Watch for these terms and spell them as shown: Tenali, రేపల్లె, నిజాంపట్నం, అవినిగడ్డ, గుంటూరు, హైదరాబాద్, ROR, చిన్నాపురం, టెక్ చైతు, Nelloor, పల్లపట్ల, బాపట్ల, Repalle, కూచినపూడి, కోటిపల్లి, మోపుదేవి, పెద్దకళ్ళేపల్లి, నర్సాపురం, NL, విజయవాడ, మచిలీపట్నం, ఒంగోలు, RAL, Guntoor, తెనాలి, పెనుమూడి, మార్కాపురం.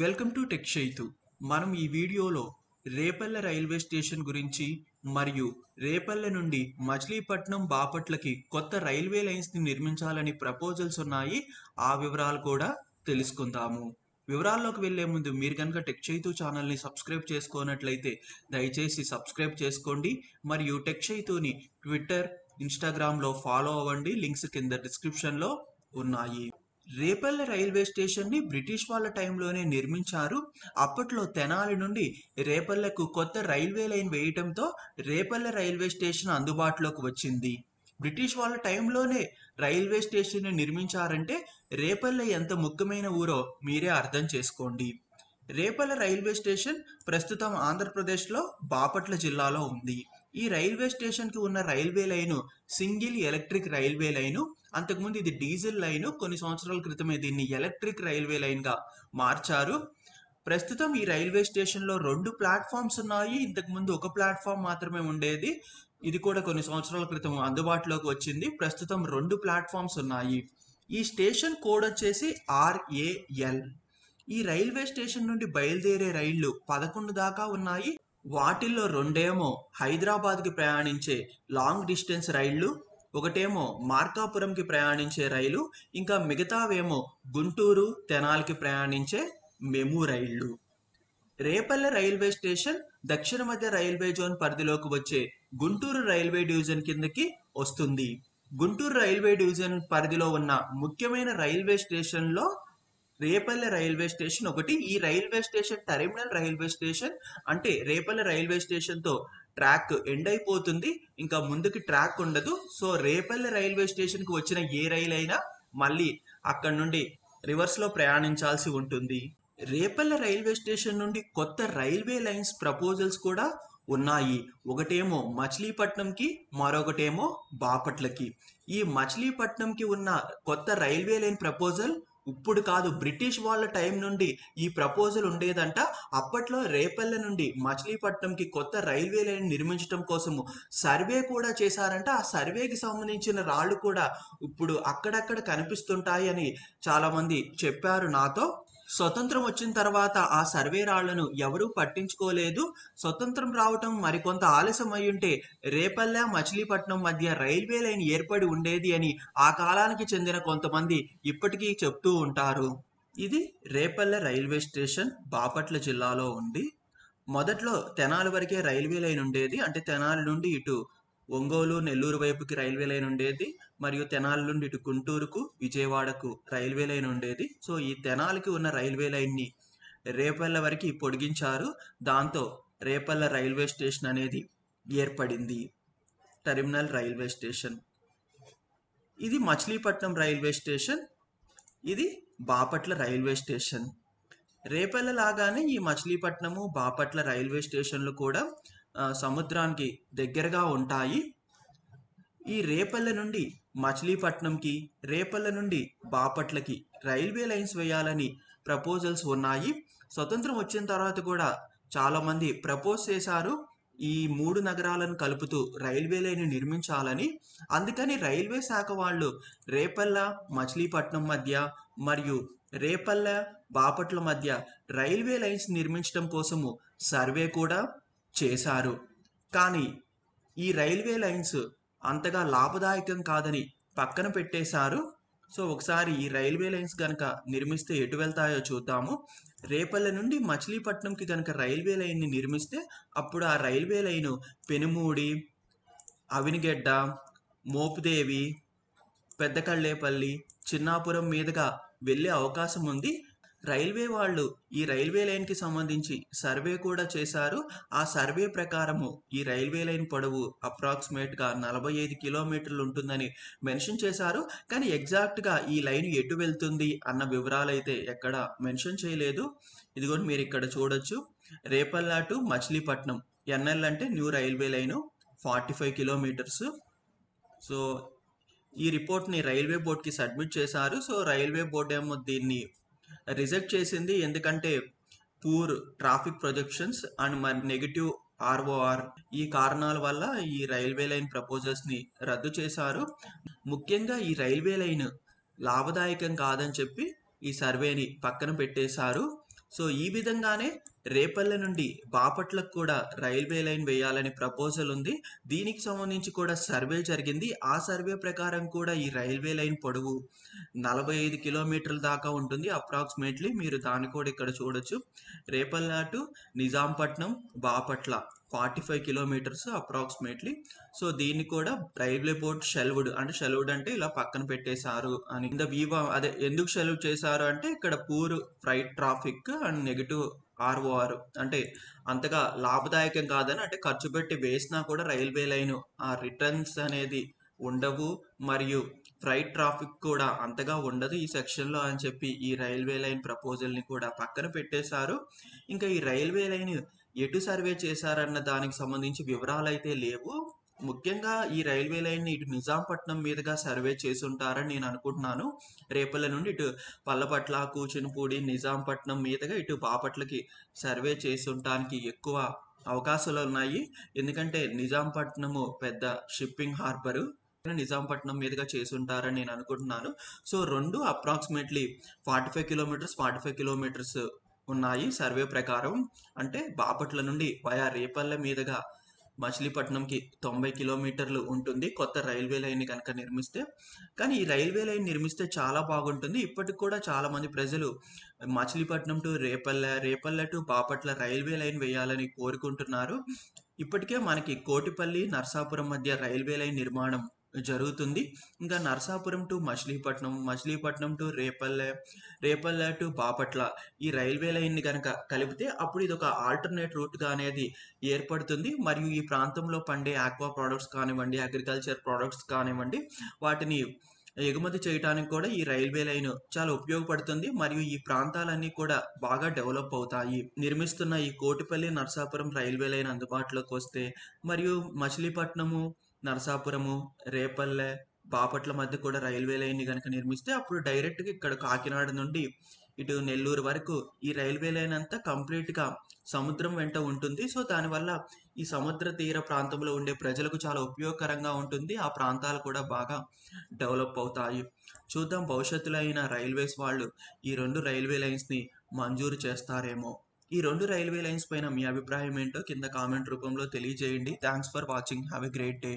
Welcome to టెక్ చైతు। మనం ఈ వీడియోలో రేపల్ల రైల్వే స్టేషన్ గురించి మరియు రేపల్ల నుండి మచిలీపట్నం బాపట్లకి కొత్త రైల్వే లైన్స్ ని నిర్మించాలని ప్రపోజల్స్ ఉన్నాయి, ఆ వివరాలు కూడా తెలుసుకుందాము। వివరాల్లోకి వెళ్ళే ముందు మీరు గనుక టెక్ చైతు ఛానల్ ని సబ్స్క్రైబ్ చేసుకున్నట్లయితే దయచేసి సబ్స్క్రైబ్ చేసుకోండి మరియు టెక్ చైతుని ట్విట్టర్, ఇన్స్టాగ్రామ్ లో ఫాలో అవ్వండి, లింక్స్ కింద డిస్క్రిప్షన్ లో ఉన్నాయి। రేపల్ల రైల్వే స్టేషన్ ని బ్రిటిష్ వాళ్ళ టైంలోనే నిర్మించారు। అప్పట్లో తెనాలి నుండి రేపల్లకు కొత్త రైల్వే లైన్ వేయటంతో రేపల్ల రైల్వే స్టేషన్ అందుబాటులోకి వచ్చింది। బ్రిటిష్ వాళ్ళ టైంలోనే రైల్వే స్టేషన్ ని నిర్మించారంటే రేపల్ల ఎంత ముఖ్యమైన ఊరో మీరే అర్థం చేసుకోండి। రేపల్ల రైల్వే స్టేషన్ ప్రస్తుతం ఆంధ్రప్రదేశ్లో బాపట్ల జిల్లాలో ఉంది। ఈ రైల్వే స్టేషన్ కి ఉన్న railway line single electric railway line, అంతకుముందు ఇది డీజిల్ లైను। కొన్ని సంవత్సరాల క్రితమే దీన్ని ఎలక్ట్రిక్ రైల్వే లైన్ గా మార్చారు। ప్రస్తుతం ఈ రైల్వే స్టేషన్ లో 2 ప్లాట్ఫామ్స్ ఉన్నాయి, ఇంతకుముందు ఒక ప్లాట్ఫామ్ మాత్రమే ఉండేది। ఇది కూడా కొన్ని సంవత్సరాల క్రితం అందుబాటులోకి వచ్చింది। ప్రస్తుతం 2 ప్లాట్ఫామ్స్ ఉన్నాయి। ఈ స్టేషన్ కోడ్ వచ్చేసి RAL। ఈ రైల్వే స్టేషన్ నుండి బయలుదేరే రైళ్లు 11 దాకా ఉన్నాయి। వాటిల్లో 2 హైదరాబాద్కి ప్రయాణించే లాంగ్ డిస్టెన్స్ రైళ్లు, ఒకటేమో మార్కాపురంకి ప్రయాణించే రైలు, ఇంకా మిగతావేమో గుంటూరు, తెనాలికి ప్రయాణించే మెము రైళ్లు। రేపల్ల రైల్వే స్టేషన్ దక్షిణ మధ్య రైల్వే జోన్ పరిధిలోకి వచ్చే గుంటూరు రైల్వే డివిజన్ కిందకి వస్తుంది। గుంటూరు రైల్వే డివిజన్ పరిధిలో ఉన్న ముఖ్యమైన రైల్వే స్టేషన్లో రేపల్ల రైల్వే స్టేషన్ ఒకటి। ఈ railway station terminal railway station, అంటే రేపల్ల రైల్వే స్టేషన్తో ట్రాక్ ఎండ్ అయిపోతుంది, ఇంకా ముందుకి ట్రాక్ ఉండదు। సో రేపల్ల రైల్వే స్టేషన్కి వచ్చిన ఏ రైలు అయినా మళ్ళీ అక్కడ నుండి రివర్స్లో ప్రయాణించాల్సి ఉంటుంది। రేపల్ల రైల్వే స్టేషన్ నుండి కొత్త రైల్వే లైన్స్ ప్రపోజల్స్ కూడా ఉన్నాయి, ఒకటేమో మచిలీపట్నంకి, మరొకటేమో బాపట్లకి। ఈ మచిలీపట్నంకి ఉన్న కొత్త రైల్వే లైన్ ప్రపోజల్ ఇప్పుడు కాదు, బ్రిటిష్ వాళ్ళ టైం నుండి ఈ ప్రపోజల్ ఉండేదంట। అప్పట్లో రేపల్ల నుండి మచిలీపట్నంకి కొత్త రైల్వే లైన్ నిర్మించడం కోసము సర్వే కూడా చేశారంట। ఆ సర్వేకి సంబంధించిన రాళ్ళు కూడా ఇప్పుడు అక్కడక్కడ కనిపిస్తుంటాయి అని చాలామంది చెప్పారు నాతో। స్వతంత్రం వచ్చిన తర్వాత ఆ సర్వే రాళ్లను ఎవరూ పట్టించుకోలేదు। స్వతంత్రం రావటం మరికొంత ఆలస్యం అయ్యుంటే రేపల్ల మచిలీపట్నం మధ్య రైల్వే లైన్ ఏర్పడి ఉండేది అని ఆ కాలానికి చెందిన కొంతమంది ఇప్పటికీ చెప్తూ ఉంటారు। ఇది రేపల్ల రైల్వే స్టేషన్ బాపట్ల జిల్లాలో ఉంది। మొదట్లో తెనాలి వరకే రైల్వే లైన్ ఉండేది, అంటే తెనాలి నుండి ఇటు ఒంగోలు, నెల్లూరు వైపుకి రైల్వే లైన్ ఉండేది, మరియు తెనాలి నుండి ఇటు గుంటూరుకు, విజయవాడకు రైల్వే లైన్ ఉండేది। సో ఈ తెనాలికి ఉన్న రైల్వే లైన్ని రేపల్ల వరకు పొడిగించారు, దాంతో రేపల్ల రైల్వే స్టేషన్ అనేది ఏర్పడింది, టెర్మినల్ రైల్వే స్టేషన్। ఇది మచిలీపట్నం రైల్వే స్టేషన్, ఇది బాపట్ల రైల్వే స్టేషన్। రేపల్ల లాగానే ఈ మచిలీపట్నము, బాపట్ల రైల్వే స్టేషన్లు కూడా సముద్రానికి దగ్గరగా ఉంటాయి। ఈ రేపల్ల నుండి మచిలీపట్నంకి, రేపల్ల నుండి బాపట్లకి రైల్వే లైన్స్ వేయాలని ప్రపోజల్స్ ఉన్నాయి। స్వతంత్రం వచ్చిన తర్వాత కూడా చాలామంది ప్రపోజ్ చేశారు ఈ 3 నగరాలను కలుపుతూ రైల్వే లైన్ నిర్మించాలని। అందుకని రైల్వే శాఖ వాళ్ళు రేపల్ల మచిలీపట్నం మధ్య మరియు రేపల్ల బాపట్ల మధ్య రైల్వే లైన్స్ నిర్మించడం కోసము సర్వే కూడా చేశారు, కానీ ఈ రైల్వే లైన్స్ అంతగా లాభదాయకం కాదని పక్కన పెట్టేశారు। సో ఒకసారి ఈ రైల్వే లైన్స్ కనుక నిర్మిస్తే ఎటు వెళ్తాయో చూద్దాము। రేపల్ల నుండి మచిలీపట్నంకి కనుక రైల్వే లైన్ని నిర్మిస్తే అప్పుడు ఆ రైల్వే లైను పెనుమూడి, అవినిగడ్డ, మోపుదేవి, పెద్దకళ్ళేపల్లి, చిన్నాపురం మీదుగా వెళ్ళే అవకాశం ఉంది। రైల్వే వాళ్ళు ఈ రైల్వే లైన్కి సంబంధించి సర్వే కూడా చేశారు। ఆ సర్వే ప్రకారము ఈ రైల్వే లైన్ పొడవు అప్రాక్సిమేట్గా 45 కిలోమీటర్లు ఉంటుందని మెన్షన్ చేశారు, కానీ ఎగ్జాక్ట్గా ఈ లైన్ ఎటు వెళ్తుంది అన్న వివరాలైతే ఎక్కడ మెన్షన్ చేయలేదు। ఇదిగోండి మీరు ఇక్కడ చూడొచ్చు, రేపల్ల టు మచిలీపట్నం NL అంటే new railway line 45 kilometres. So ఈ రిపోర్ట్ని రైల్వే బోర్డ్కి సబ్మిట్ చేశారు। సో రైల్వే బోర్డు ఏమో దీన్ని రిజెక్ట్ చేసింది, ఎందుకంటే పూర్ ట్రాఫిక్ ప్రొజెక్షన్స్ అండ్ మరి నెగిటివ్ ROR, ఈ కారణాల వల్ల ఈ రైల్వే లైన్ ప్రపోజల్స్ని రద్దు చేశారు। ముఖ్యంగా ఈ రైల్వే లైన్ లాభదాయకం కాదని చెప్పి ఈ సర్వేని పక్కన పెట్టేశారు। సో ఈ విధంగానే రేపల్లె నుండి బాపట్లకు కూడా రైల్వే లైన్ వేయాలని ప్రపోజల్ ఉంది. దీనికి సంబంధించి కూడా సర్వే జరిగింది. ఆ సర్వే ప్రకారం కూడా ఈ రైల్వే లైన్ పొడవు 45 కిలోమీటర్ల దాకా ఉంటుంది అప్రాక్సిమేట్లీ. మీరు దాన్ని కూడా ఇక్కడ చూడొచ్చు. రేపల్లె to నిజాంపట్నం బాపట్ల 45 kilometres approximately. So దీన్ని కూడా రైల్వే బోర్డ్ షెల్వుడ్ అంటే షెల్వుడ్ అంటే ఇలా పక్కన పెట్టేశారు అని. ఇంత వీవా అదే ఎందుకు షెల్వ్ చేశారు అంటే ఇక్కడ poor freight traffic and negative ROR అంటే అంతగా లాభదాయకం కాదని, అంటే ఖర్చు పెట్టి వేసినా కూడా రైల్వే లైన్ ఆ రిటర్న్స్ అనేది ఉండవు మరియు ఫ్రైట్ ట్రాఫిక్ కూడా అంతగా ఉండదు ఈ సెక్షన్లో అని చెప్పి ఈ రైల్వే లైన్ ప్రపోజల్ని కూడా పక్కన పెట్టేశారు. ఇంకా ఈ రైల్వే లైన్ ఎటు సర్వే చేశారన్న దానికి సంబంధించి వివరాలు అయితే లేవు. ముఖ్యంగా ఈ రైల్వే లైన్ని ఇటు నిజాంపట్నం మీదుగా సర్వే చేసి ఉంటారని నేను అనుకుంటున్నాను. రేపల్లె నుండి ఇటు పల్లపట్ల కూచినపూడి నిజాంపట్నం మీదుగా ఇటు బాపట్లకి సర్వే చేసి ఉండటానికి ఎక్కువ అవకాశాలు ఉన్నాయి. ఎందుకంటే నిజాంపట్నము పెద్ద షిప్పింగ్ హార్బరు, నిజాంపట్నం మీదుగా చేసి ఉంటారని నేను అనుకుంటున్నాను. సో రెండు అప్రాక్సిమేట్లీ 45 కిలోమీటర్స్ ఉన్నాయి సర్వే ప్రకారం. అంటే బాపట్ల నుండి వయా రేపల్లె మీదుగా మచిలీపట్నంకి 90 కిలోమీటర్లు ఉంటుంది కొత్త రైల్వే లైన్ కనుక నిర్మిస్తే. కానీ ఈ రైల్వే లైన్ నిర్మిస్తే చాలా బాగుంటుంది. ఇప్పటికి కూడా చాలామంది ప్రజలు మచిలీపట్నం to రేపల్లె, రేపల్లె to బాపట్ల railway line వేయాలని కోరుకుంటున్నారు. ఇప్పటికే మనకి కోటిపల్లి నర్సాపురం మధ్య రైల్వే లైన్ నిర్మాణం జరుగుతుంది. ఇంకా నర్సాపురం to మచిలీపట్నం, మచిలీపట్నం to రేపల్లె, రేపల్లె to బాపట్ల ఈ రైల్వే లైన్ని కనుక కలిపితే అప్పుడు ఇది ఒక ఆల్టర్నేట్ రూట్గా అనేది ఏర్పడుతుంది. మరియు ఈ ప్రాంతంలో పండే ఆక్వా ప్రోడక్ట్స్ కానివ్వండి, అగ్రికల్చర్ ప్రోడక్ట్స్ కానివ్వండి, వాటిని ఎగుమతి చేయడానికి కూడా ఈ రైల్వే లైన్ చాలా ఉపయోగపడుతుంది. మరియు ఈ ప్రాంతాలన్నీ కూడా బాగా డెవలప్ అవుతాయి. నిర్మిస్తున్న ఈ కోటిపల్లి నర్సాపురం రైల్వే లైన్ అందుబాటులోకి వస్తే మరియు మచిలీపట్నము, నర్సాపురము, రేపల్లె, బాపట్ల మధ్య కూడా రైల్వే లైన్ కనుక నిర్మిస్తే అప్పుడు డైరెక్ట్గా ఇక్కడ కాకినాడ నుండి ఇటు నెల్లూరు వరకు ఈ రైల్వే లైన్ అంతా కంప్లీట్గా సముద్రం వెంట ఉంటుంది. సో దానివల్ల ఈ సముద్ర తీర ప్రాంతంలో ఉండే ప్రజలకు చాలా ఉపయోగకరంగా ఉంటుంది. ఆ ప్రాంతాలు కూడా బాగా డెవలప్ అవుతాయి. చూద్దాం భవిష్యత్తులో అయిన రైల్వేస్ వాళ్ళు ఈ రెండు రైల్వే లైన్స్ని మంజూరు చేస్తారేమో. ఈ రెండు రైల్వే లైన్స్ పైన మీ అభిప్రాయం ఏంటో కింద కామెంట్ రూపంలో తెలియజేయండి. Thanks for watching. Have a great day.